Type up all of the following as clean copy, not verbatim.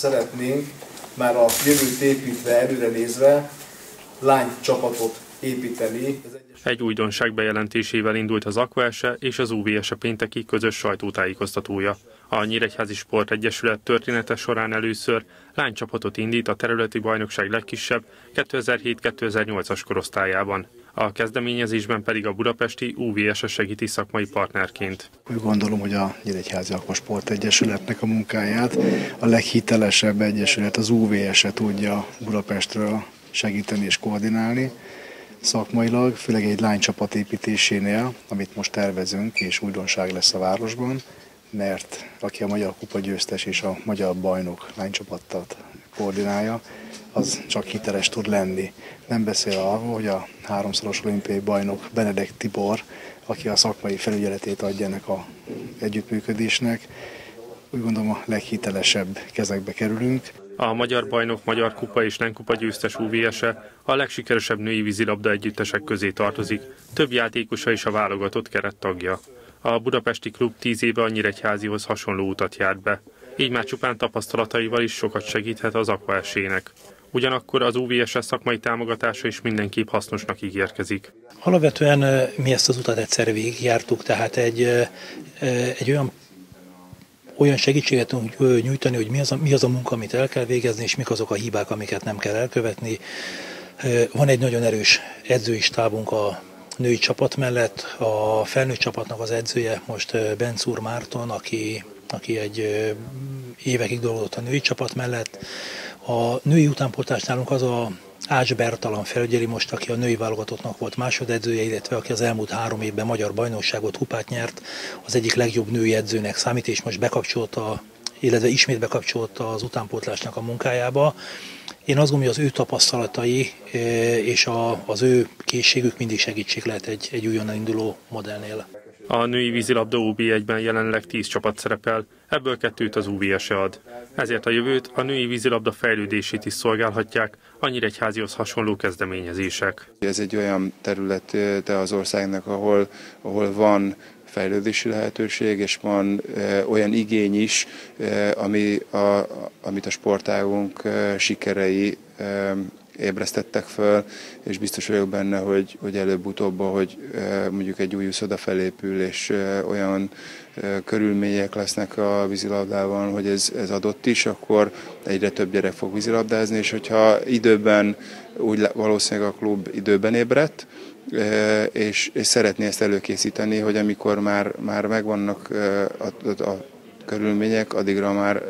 szeretnénk már a jövőt építve, előre nézve lánycsapatot építeni. Egy újdonság bejelentésével indult az Aqua SE és az UVS a pénteki közös sajtótájékoztatója. A Nyíregyházi Sportegyesület története során először lánycsapatot indít a területi bajnokság legkisebb 2007-2008-as korosztályában. A kezdeményezésben pedig a budapesti UVS segíti szakmai partnerként. Úgy gondolom, hogy a Nyíregyházi Akvasport Egyesületnek a munkáját a leghitelesebb egyesület, az UVS-e tudja Budapestről segíteni és koordinálni szakmailag, főleg egy lánycsapat építésénél, amit most tervezünk, és újdonság lesz a városban, mert aki a Magyar Kupa győztes és a Magyar Bajnok lánycsapattat koordinálja, az csak hiteles tud lenni. Nem beszél arról, hogy a háromszoros olimpiai bajnok Benedek Tibor, aki a szakmai felügyeletét adja ennek az együttműködésnek, úgy gondolom a leghitelesebb kezekbe kerülünk. A Magyar Bajnok, Magyar Kupa és Lenkupa győztes UVS-e a legsikeresebb női vízilabda együttesek közé tartozik, több játékosa is a válogatott keret tagja. A budapesti klub 10 éve a Nyíregyházihoz hasonló utat járt be, így már csupán tapasztalataival is sokat segíthet az Aqua SE-nek. Ugyanakkor az UVS-e szakmai támogatása is mindenképp hasznosnak ígérkezik. Alapvetően mi ezt az utat egyszer végigjártuk, tehát egy olyan segítséget tudunk nyújtani, hogy mi az a munka, amit el kell végezni, és mik azok a hibák, amiket nem kell elkövetni. Van egy nagyon erős edzői stábunk a női csapat mellett. A felnőtt csapatnak az edzője most Benczúr Márton, aki egy évekig dolgozott a női csapat mellett. A női utánpótlás nálunk az a Ács Bertalan felügyeli most, aki a női válogatottnak volt másodedzője, illetve aki az elmúlt 3 évben magyar bajnokságot, kupát nyert, az egyik legjobb női edzőnek számít, és most ismét bekapcsolta az utánpótlásnak a munkájába. Én azt gondolom, hogy az ő tapasztalatai és az ő készségük mindig segítség lehet egy újonnan induló modellnél. A női vízilabda OB1-ben jelenleg 10 csapat szerepel, ebből 2-t az UVS-e ad. Ezért a jövőt a női vízilabda fejlődését is szolgálhatják a Nyíregyházihoz hasonló kezdeményezések. Ez egy olyan területe az országnak, ahol van fejlődési lehetőség, és van olyan igény is, amit a sportágunk sikerei ébresztettek föl, és biztos vagyok benne, hogy előbb-utóbb, hogy mondjuk egy új úszoda felépül, és olyan körülmények lesznek a vízilabdában, hogy ez adott is, akkor egyre több gyerek fog vízilabdázni, és hogyha időben, úgy valószínűleg a klub időben ébredt, és szeretné ezt előkészíteni, hogy amikor már megvannak a körülmények, addigra már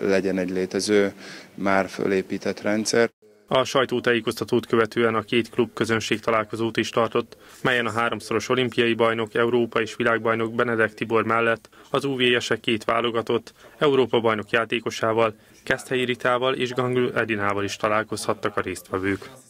legyen egy létező, már fölépített rendszer. A sajtótájékoztatót követően a 2 klub közönség találkozót is tartott, melyen a 3-szoros olimpiai bajnok, Európa és világbajnok Benedek Tibor mellett az UVS-e 2 válogatott Európa bajnok játékosával, Keszthelyi Ritával és Ganglú Edinával is találkozhattak a résztvevők.